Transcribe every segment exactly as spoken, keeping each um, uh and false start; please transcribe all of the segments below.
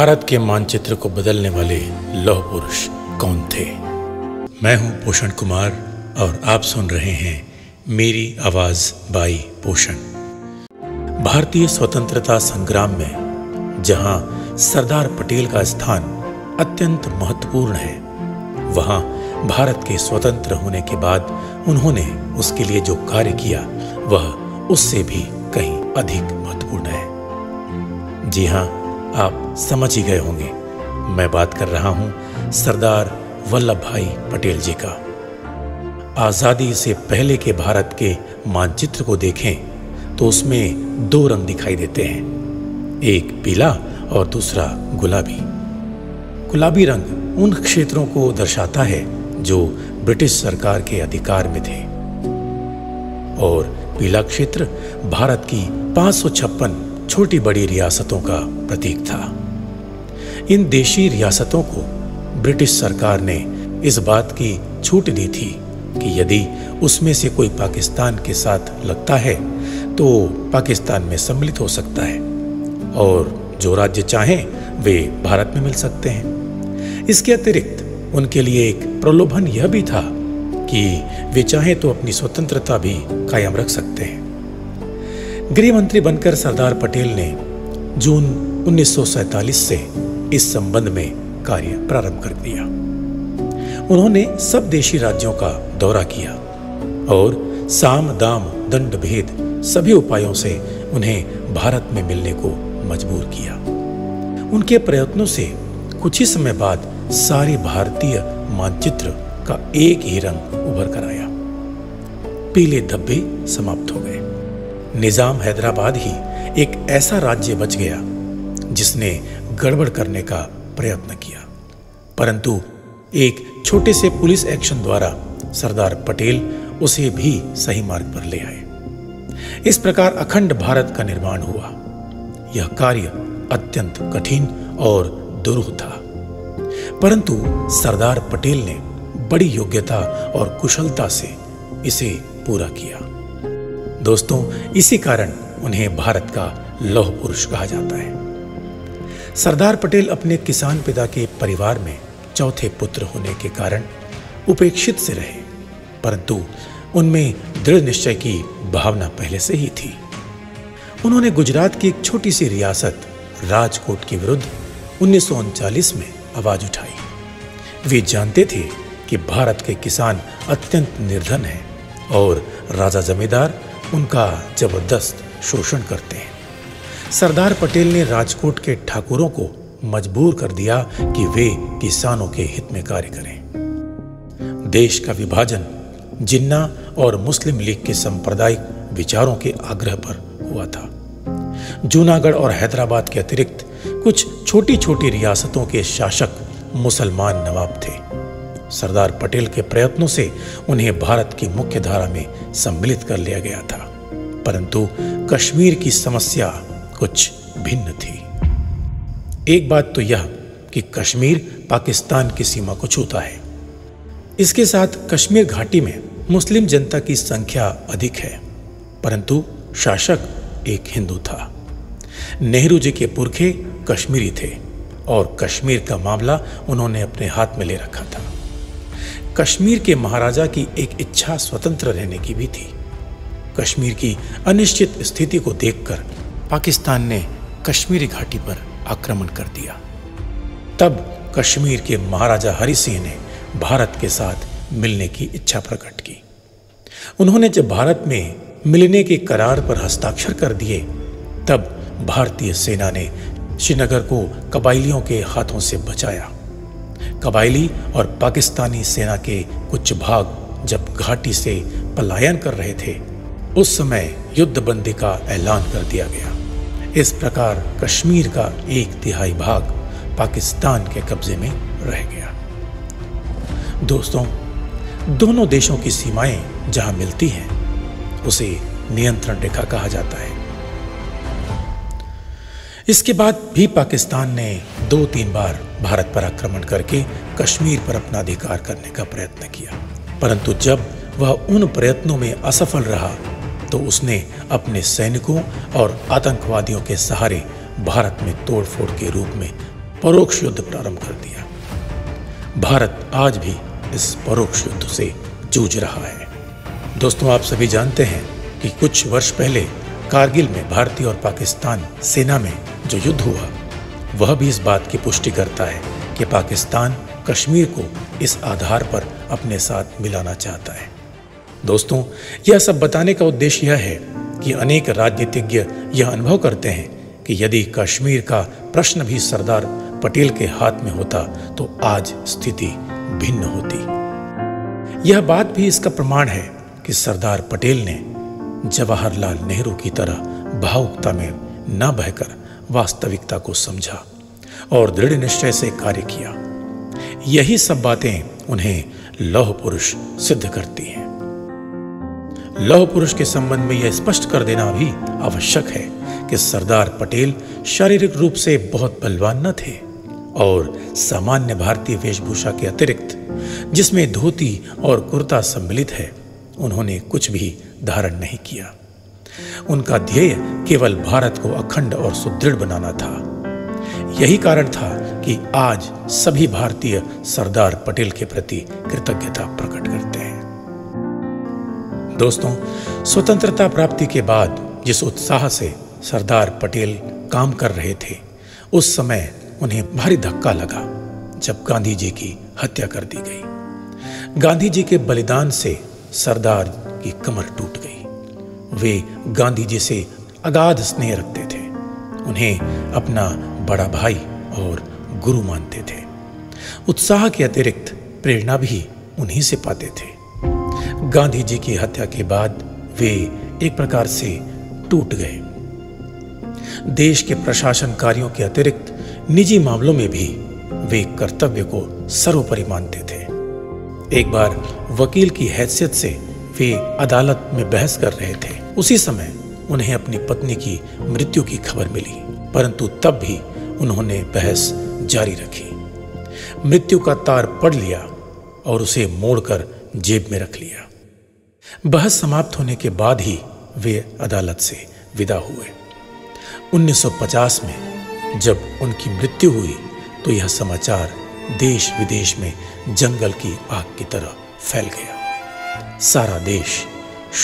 भारत के मानचित्र को बदलने वाले लौह पुरुष कौन थे? मैं हूं पोषण कुमार और आप सुन रहे हैं मेरी आवाज बाई पोषण। भारतीय स्वतंत्रता संग्राम में जहां सरदार पटेल का स्थान अत्यंत महत्वपूर्ण है, वहां भारत के स्वतंत्र होने के बाद उन्होंने उसके लिए जो कार्य किया वह उससे भी कहीं अधिक महत्वपूर्ण है। जी हाँ, आप समझ ही गए होंगे, मैं बात कर रहा हूं सरदार वल्लभ भाई पटेल जी का। आजादी से पहले के भारत के मानचित्र को देखें तो उसमें दो रंग दिखाई देते हैं, एक पीला और दूसरा गुलाबी। गुलाबी रंग उन क्षेत्रों को दर्शाता है जो ब्रिटिश सरकार के अधिकार में थे और पीला क्षेत्र भारत की पांच सौ छप्पन छोटी बड़ी रियासतों का प्रतीक था। इन देशी रियासतों को ब्रिटिश सरकार ने इस बात की छूट दी थी कि यदि उसमें से कोई पाकिस्तान के साथ लगता है तो पाकिस्तान में सम्मिलित हो सकता है और जो राज्य चाहें वे भारत में मिल सकते हैं। इसके अतिरिक्त उनके लिए एक प्रलोभन यह भी था कि वे चाहें तो अपनी स्वतंत्रता भी कायम रख सकते हैं। गृह मंत्री बनकर सरदार पटेल ने जून उन्नीस सौ सैंतालीस से इस संबंध में कार्य प्रारंभ कर दिया। उन्होंने सब देशी राज्यों का दौरा किया और साम दाम दंड भेद सभी उपायों से उन्हें भारत में मिलने को मजबूर किया। उनके प्रयत्नों से कुछ ही समय बाद सारे भारतीय मानचित्र का एक ही रंग उभर कर आया, पीले धब्बे समाप्त हो गए। निजाम हैदराबाद ही एक ऐसा राज्य बच गया जिसने गड़बड़ करने का प्रयत्न किया, परंतु एक छोटे से पुलिस एक्शन द्वारा सरदार पटेल उसे भी सही मार्ग पर ले आए। इस प्रकार अखंड भारत का निर्माण हुआ। यह कार्य अत्यंत कठिन और दुरूह था, परंतु सरदार पटेल ने बड़ी योग्यता और कुशलता से इसे पूरा किया। दोस्तों, इसी कारण उन्हें भारत का लौह पुरुष कहा जाता है। सरदार पटेल अपने किसान पिता के परिवार में चौथे पुत्र होने के कारण उपेक्षित से रहे, परंतु उनमें दृढ़ निश्चय की भावना पहले से ही थी। उन्होंने गुजरात की एक छोटी सी रियासत राजकोट के विरुद्ध उन्नीस सौ उनचालीस में आवाज उठाई। वे जानते थे कि भारत के किसान अत्यंत निर्धन हैं और राजा जमींदार उनका जबरदस्त शोषण करते हैं। सरदार पटेल ने राजकोट के ठाकुरों को मजबूर कर दिया कि वे किसानों के हित में कार्य करें। देश का विभाजन जिन्ना और मुस्लिम लीग के सांप्रदायिक विचारों के आग्रह पर हुआ था। जूनागढ़ और हैदराबाद के अतिरिक्त कुछ छोटी छोटी रियासतों के शासक मुसलमान नवाब थे। सरदार पटेल के प्रयत्नों से उन्हें भारत की मुख्य धारा में सम्मिलित कर लिया गया था, परंतु कश्मीर की समस्या कुछ भिन्न थी। एक बात तो यह कि कश्मीर पाकिस्तान की सीमा को छूता है। इसके साथ कश्मीर घाटी में मुस्लिम जनता की संख्या अधिक है, परंतु शासक एक हिंदू था। नेहरू जी के पुरखे कश्मीरी थे और कश्मीर का मामला उन्होंने अपने हाथ में ले रखा था। कश्मीर के महाराजा की एक इच्छा स्वतंत्र रहने की भी थी। कश्मीर की अनिश्चित स्थिति को देखकर पाकिस्तान ने कश्मीरी घाटी पर आक्रमण कर दिया। तब कश्मीर के महाराजा हरि सिंह ने भारत के साथ मिलने की इच्छा प्रकट की। उन्होंने जब भारत में मिलने के करार पर हस्ताक्षर कर दिए, तब भारतीय सेना ने श्रीनगर को कबायलियों के हाथों से बचाया। कबायली और पाकिस्तानी सेना के कुछ भाग जब घाटी से पलायन कर रहे थे, उस समय युद्धबंदी का ऐलान कर दिया गया। इस प्रकार कश्मीर का एक तिहाई भाग पाकिस्तान के कब्जे में रह गया। दोस्तों, दोनों देशों की सीमाएं जहां मिलती हैं उसे नियंत्रण रेखा कहा जाता है। इसके बाद भी पाकिस्तान ने दो तीन बार भारत पर आक्रमण करके कश्मीर पर अपना अधिकार करने का प्रयत्न किया, परंतु जब वह उन प्रयत्नों में असफल रहा तो उसने अपने सैनिकों और आतंकवादियों के सहारे भारत में तोड़फोड़ के रूप में परोक्ष युद्ध प्रारंभ कर दिया। भारत आज भी इस परोक्ष युद्ध से जूझ रहा है। दोस्तों, आप सभी जानते हैं कि कुछ वर्ष पहले कारगिल में भारतीय और पाकिस्तान सेना में जो युद्ध हुआ वह भी इस बात की पुष्टि करता है कि पाकिस्तान कश्मीर को इस आधार पर अपने साथ मिलाना चाहता है। दोस्तों, यह सब बताने का उद्देश्य यह है कि अनेक राजनीतिज्ञ यह अनुभव करते हैं कि यदि कश्मीर का प्रश्न भी सरदार पटेल के हाथ में होता तो आज स्थिति भिन्न होती। यह बात भी इसका प्रमाण है कि सरदार पटेल ने जवाहरलाल नेहरू की तरह भावुकता में न बहकर वास्तविकता को समझा और दृढ़ निश्चय से कार्य किया। यही सब बातें उन्हें लौह पुरुष सिद्ध करती हैं। लौह पुरुष के संबंध में यह स्पष्ट कर देना भी आवश्यक है कि सरदार पटेल शारीरिक रूप से बहुत बलवान न थे और सामान्य भारतीय वेशभूषा के अतिरिक्त, जिसमें धोती और कुर्ता सम्मिलित है, उन्होंने कुछ भी धारण नहीं किया। उनका ध्येय केवल भारत को अखंड और सुदृढ़ बनाना था। यही कारण था कि आज सभी भारतीय सरदार पटेल के प्रति कृतज्ञता प्रकट करते हैं। दोस्तों, स्वतंत्रता प्राप्ति के बाद जिस उत्साह से सरदार पटेल काम कर रहे थे, उस समय उन्हें भारी धक्का लगा जब गांधी जी की हत्या कर दी गई। गांधी जी के बलिदान से सरदार की कमर टूट गई। वे गांधी जी से अगाध स्नेह रखते थे, उन्हें अपना बड़ा भाई और गुरु मानते थे। उत्साह के अतिरिक्त प्रेरणा भी उन्हीं से पाते थे। गांधी जी की हत्या के बाद वे एक प्रकार से टूट गए। देश के प्रशासन कार्यों के अतिरिक्त निजी मामलों में भी वे कर्तव्य को सर्वोपरि मानते थे। एक बार वकील की हैसियत से वे अदालत में बहस कर रहे थे। उसी समय उन्हें अपनी पत्नी की मृत्यु की खबर मिली, परंतु तब भी उन्होंने बहस जारी रखी। मृत्यु का तार पढ़ लिया और उसे मोड़कर जेब में रख लिया। बहस समाप्त होने के बाद ही वे अदालत से विदा हुए। उन्नीस सौ पचास में जब उनकी मृत्यु हुई तो यह समाचार देश विदेश में जंगल की आग की तरह फैल गया। सारा देश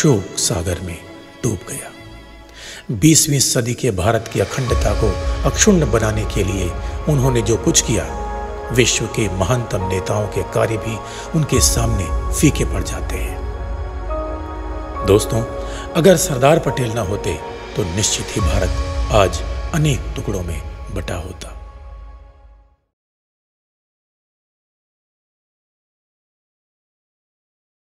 शोक सागर में डूब गया। बीसवीं सदी के भारत की अखंडता को अक्षुण्ण बनाने के लिए उन्होंने जो कुछ किया, विश्व के महानतम नेताओं के कार्य भी उनके सामने फीके पड़ जाते हैं। दोस्तों, अगर सरदार पटेल न होते तो निश्चित ही भारत आज अनेक टुकड़ों में बटा होता।